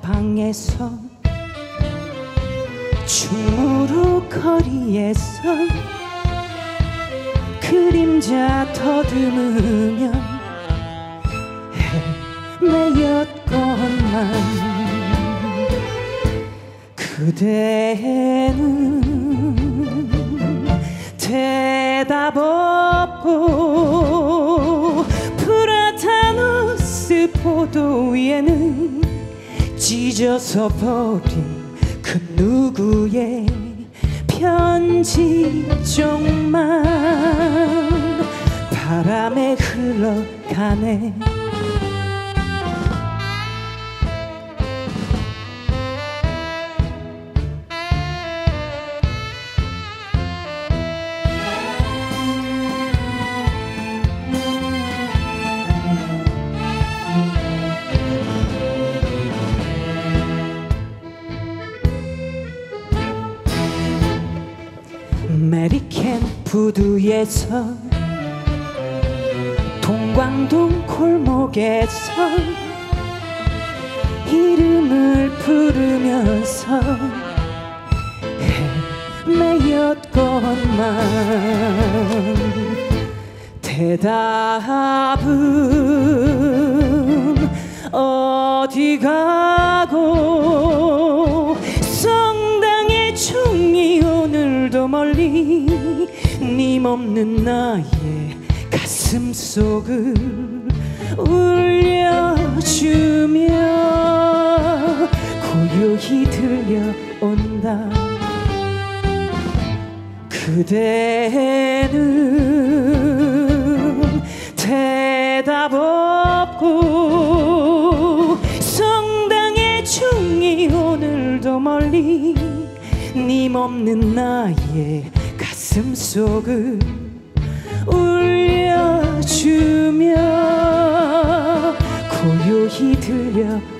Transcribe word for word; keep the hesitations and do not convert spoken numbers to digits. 다방에서 충무로 거리에서 그림자 더듬으면 헤매였건만 그대는 대답 없고 프라타누스 포도 위에는 찢어서 버린 그 누구의 편지 쪽만 바람에 흘러가네. 부두에서 동광동 골목에서 이름을 부르면서 헤매였건만 대답은 어디 가고 성당의 종이 오늘도 멀리 님 없는 나의 가슴 속을 울려주며 고요히 들려온다. 그대는 대답 없고 성당의 종이 오늘도 멀리 님 없는 나의 가슴 속을 울려주며 고요히 들려